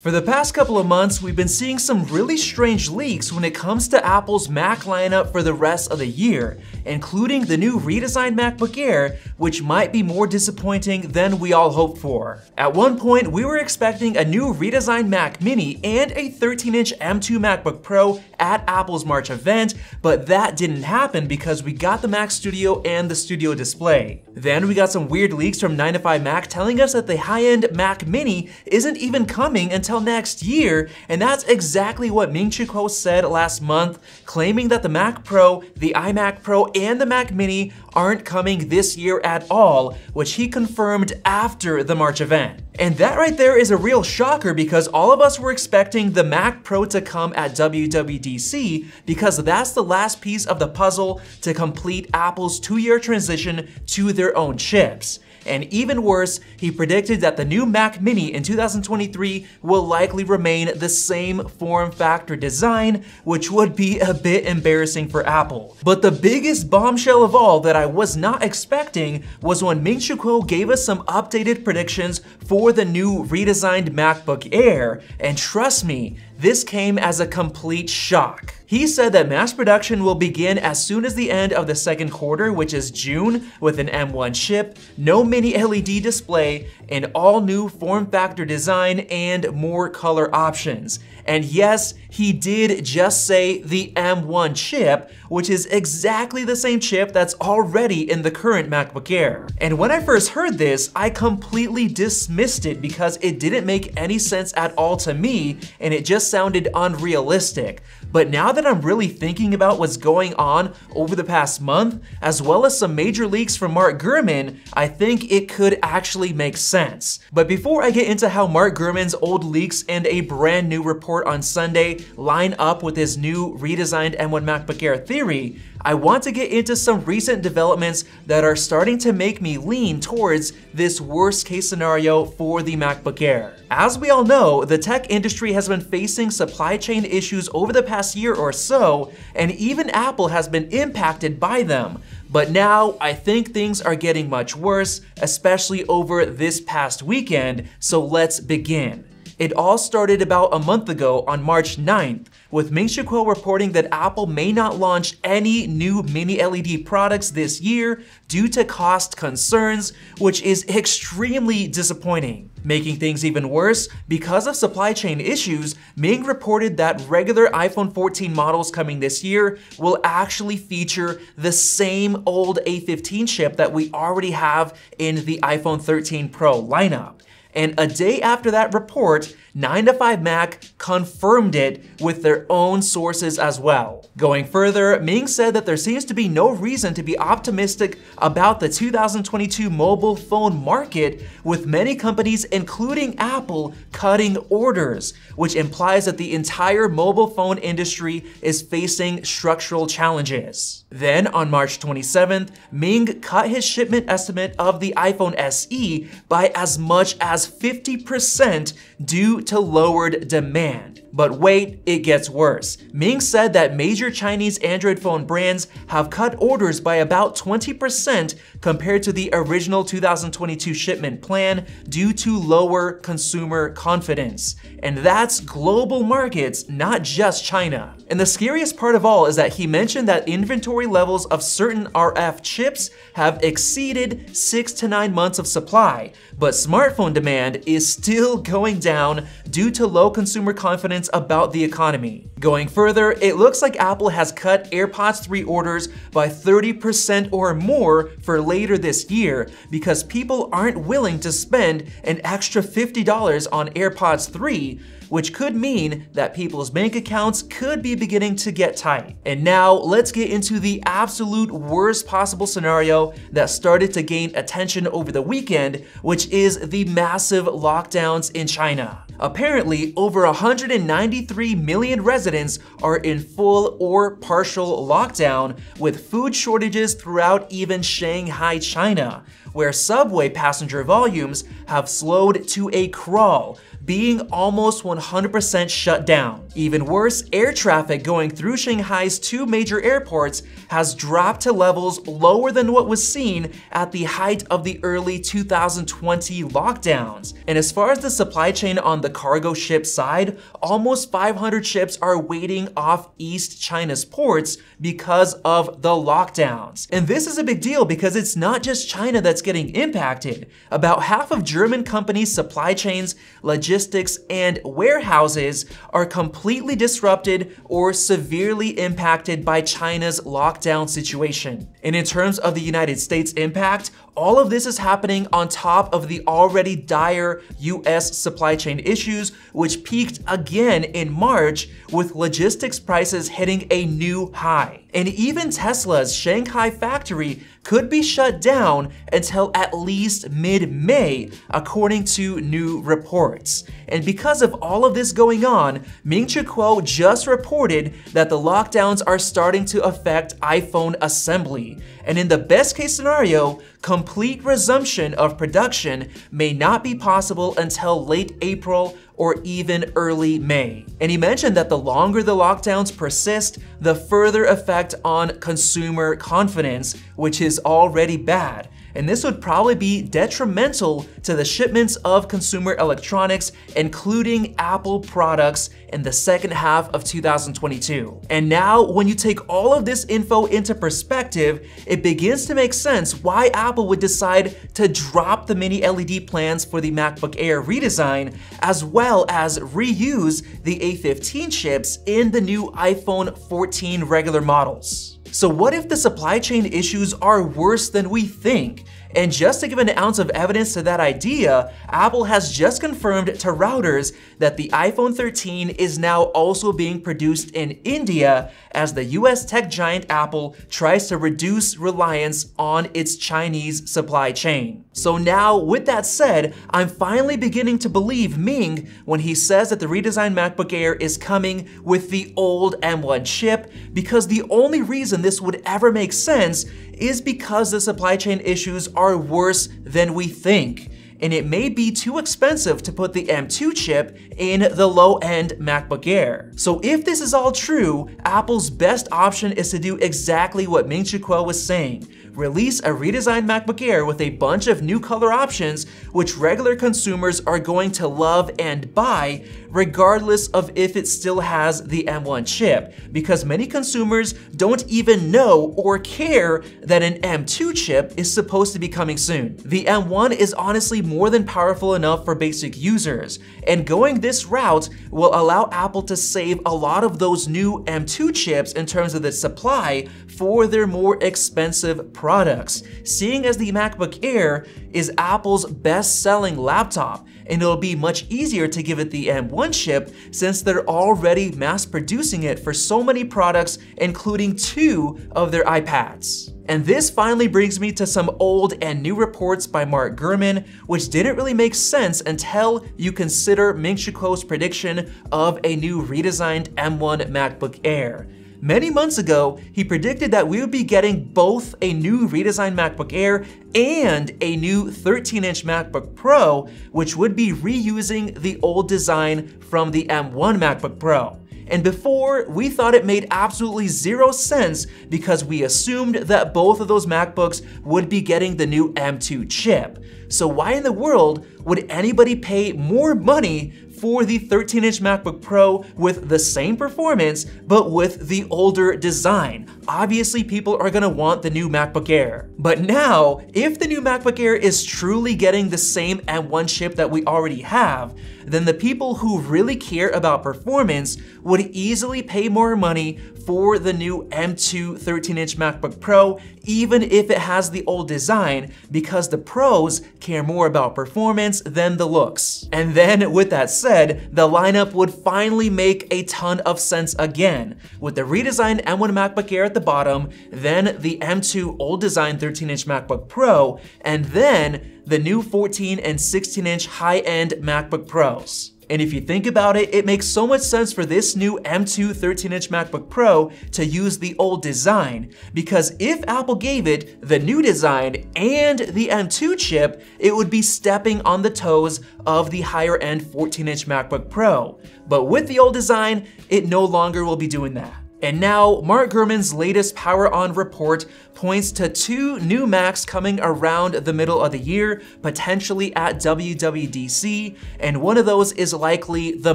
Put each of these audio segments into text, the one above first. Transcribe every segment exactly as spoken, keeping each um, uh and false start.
For the past couple of months, we've been seeing some really strange leaks when it comes to Apple's Mac lineup for the rest of the year, including the new redesigned MacBook Air, which might be more disappointing than we all hoped for. At one point, we were expecting a new redesigned Mac Mini and a thirteen inch M two MacBook Pro at Apple's March event, but that didn't happen because we got the Mac Studio and the Studio Display. Then we got some weird leaks from nine to five Mac telling us that the high-end Mac Mini isn't even coming until Until next year, and that's exactly what Ming-Chi Kuo said last month, claiming that the Mac Pro, the iMac Pro, and the Mac Mini aren't coming this year at all, which he confirmed after the March event. And that right there is a real shocker because all of us were expecting the Mac Pro to come at W W D C because that's the last piece of the puzzle to complete Apple's two-year transition to their own chips. And even worse, he predicted that the new Mac Mini in two thousand twenty-three will likely remain the same form factor design, which would be a bit embarrassing for Apple. But the biggest bombshell of all that I was not expecting was when Ming-Chi Kuo gave us some updated predictions for the new redesigned MacBook Air, and trust me, this came as a complete shock. He said that mass production will begin as soon as the end of the second quarter, which is June, with an M one chip, no mini L E D display, an all-new form factor design, and more color options. And yes, he did just say the M one chip, which is exactly the same chip that's already in the current MacBook Air. And when I first heard this, I completely dismissed it because it didn't make any sense at all to me, and it just sounded unrealistic. But now that I'm really thinking about what's going on over the past month, as well as some major leaks from Mark Gurman, I think it could actually make sense. But before I get into how Mark Gurman's old leaks and a brand new report on Sunday line up with his new redesigned M one MacBook Air theory, I want to get into some recent developments that are starting to make me lean towards this worst case scenario for the MacBook Air. As we all know, the tech industry has been facing supply chain issues over the past year or so, and even Apple has been impacted by them. But now, I think things are getting much worse, especially over this past weekend, so let's begin. It all started about a month ago on March ninth, with Ming-Chi Kuo reporting that Apple may not launch any new mini L E D products this year due to cost concerns, which is extremely disappointing. Making things even worse, because of supply chain issues, Ming reported that regular iPhone fourteen models coming this year will actually feature the same old A fifteen chip that we already have in the iPhone thirteen Pro lineup. And a day after that report, nine to five Mac confirmed it with their own sources as well. Going further, Ming said that there seems to be no reason to be optimistic about the two thousand twenty-two mobile phone market, with many companies, including Apple, cutting orders, which implies that the entire mobile phone industry is facing structural challenges. Then on March twenty-seventh, Ming cut his shipment estimate of the iPhone S E by as much as fifty percent due to lowered demand. But wait, it gets worse. Ming said that major Chinese Android phone brands have cut orders by about twenty percent compared to the original two thousand twenty-two shipment plan due to lower consumer confidence. And that's global markets, not just China. And the scariest part of all is that he mentioned that inventory levels of certain R F chips have exceeded six to nine months of supply, but smartphone demand is still going down due to low consumer confidence about the economy. Going further, it looks like Apple has cut AirPods three orders by thirty percent or more for later this year because people aren't willing to spend an extra fifty dollars on AirPods three, which could mean that people's bank accounts could be beginning to get tight. And now let's get into the absolute worst possible scenario that started to gain attention over the weekend, which is the massive lockdowns in China. Apparently, over one hundred ninety-three million residents are in full or partial lockdown, with food shortages throughout even Shanghai, China, where subway passenger volumes have slowed to a crawl, being almost one hundred percent shut down. Even worse, air traffic going through Shanghai's two major airports has dropped to levels lower than what was seen at the height of the early two thousand twenty lockdowns. And as far as the supply chain on the cargo ship side, almost five hundred ships are waiting off East China's ports because of the lockdowns. And this is a big deal because it's not just China that's getting impacted. About half of German companies' supply chains, logistics, logistics and warehouses are completely disrupted or severely impacted by China's lockdown situation. And in terms of the United States impact, all of this is happening on top of the already dire U S supply chain issues, which peaked again in March with logistics prices hitting a new high. And even Tesla's Shanghai factory could be shut down until at least mid-May, according to new reports. And because of all of this going on, Ming-Chi Kuo just reported that the lockdowns are starting to affect iPhone assembly. And in the best case scenario, complete resumption of production may not be possible until late April or even early May. And he mentioned that the longer the lockdowns persist, the further effect on consumer confidence, which is already bad. And this would probably be detrimental to the shipments of consumer electronics, including Apple products, in the second half of two thousand twenty-two. And now, when you take all of this info into perspective, it begins to make sense why Apple would decide to drop the mini L E D plans for the MacBook Air redesign, as well as reuse the A fifteen chips in the new iPhone fourteen regular models. So what if the supply chain issues are worse than we think? And just to give an ounce of evidence to that idea, Apple has just confirmed to Reuters that the iPhone thirteen is now also being produced in India as the U S tech giant Apple tries to reduce reliance on its Chinese supply chain. So now, with that said, I'm finally beginning to believe Ming when he says that the redesigned MacBook Air is coming with the old M one chip, because the only reason this would ever make sense is because the supply chain issues are worse than we think. And it may be too expensive to put the M two chip in the low-end MacBook Air. So if this is all true, Apple's best option is to do exactly what Ming-Chi Kuo was saying: release a redesigned MacBook Air with a bunch of new color options, which regular consumers are going to love and buy, regardless of if it still has the M one chip, because many consumers don't even know or care that an M two chip is supposed to be coming soon. The M one is honestly more than powerful enough for basic users, and going this route will allow Apple to save a lot of those new M two chips in terms of the supply for their more expensive products, seeing as the MacBook Air is Apple's best-selling laptop, and it'll be much easier to give it the M one chip since they're already mass-producing it for so many products, including two of their iPads. And this finally brings me to some old and new reports by Mark Gurman, which didn't really make sense until you consider Ming-Chi Kuo's prediction of a new redesigned M one MacBook Air. Many months ago, he predicted that we would be getting both a new redesigned MacBook Air and a new thirteen inch MacBook Pro, which would be reusing the old design from the M one MacBook Pro. And before, we thought it made absolutely zero sense because we assumed that both of those MacBooks would be getting the new M two chip. So why in the world would anybody pay more money for the thirteen inch MacBook Pro with the same performance, but with the older design? Obviously, people are gonna want the new MacBook Air. But now, if the new MacBook Air is truly getting the same M one chip that we already have, then the people who really care about performance would easily pay more money for the new M two thirteen inch MacBook Pro, even if it has the old design, because the pros care more about performance than the looks. And then, with that said, the lineup would finally make a ton of sense again, with the redesigned M one MacBook Air at the bottom, then the M two old design thirteen inch MacBook Pro, and then the new fourteen and sixteen inch high-end MacBook Pros. And if you think about it, it makes so much sense for this new M two thirteen inch MacBook Pro to use the old design, because if Apple gave it the new design and the M two chip, it would be stepping on the toes of the higher end fourteen inch MacBook Pro. But with the old design, it no longer will be doing that. And now, Mark Gurman's latest Power On report points to two new Macs coming around the middle of the year, potentially at W W D C, and one of those is likely the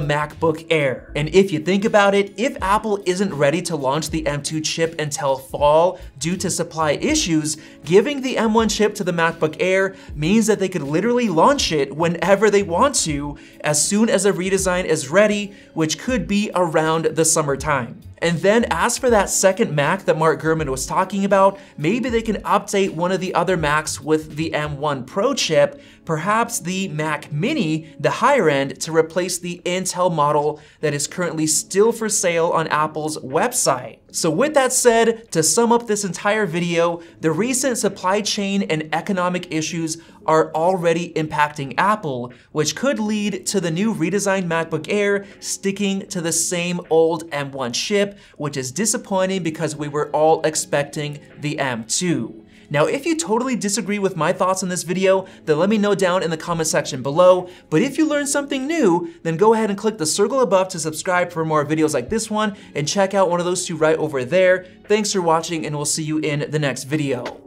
MacBook Air. And if you think about it, if Apple isn't ready to launch the M two chip until fall due to supply issues, giving the M one chip to the MacBook Air means that they could literally launch it whenever they want to, as soon as a redesign is ready, which could be around the summertime. And then as for that second Mac that Mark Gurman was talking about, maybe they can update one of the other Macs with the M one Pro chip, perhaps the Mac Mini, the higher end, to replace the Intel model that is currently still for sale on Apple's website. So with that said, to sum up this entire video, the recent supply chain and economic issues are already impacting Apple, which could lead to the new redesigned MacBook Air sticking to the same old M one chip, which is disappointing because we were all expecting the M two. Now, if you totally disagree with my thoughts on this video, then let me know down in the comment section below. But if you learned something new, then go ahead and click the circle above to subscribe for more videos like this one, and check out one of those two right over there. Thanks for watching, and we'll see you in the next video.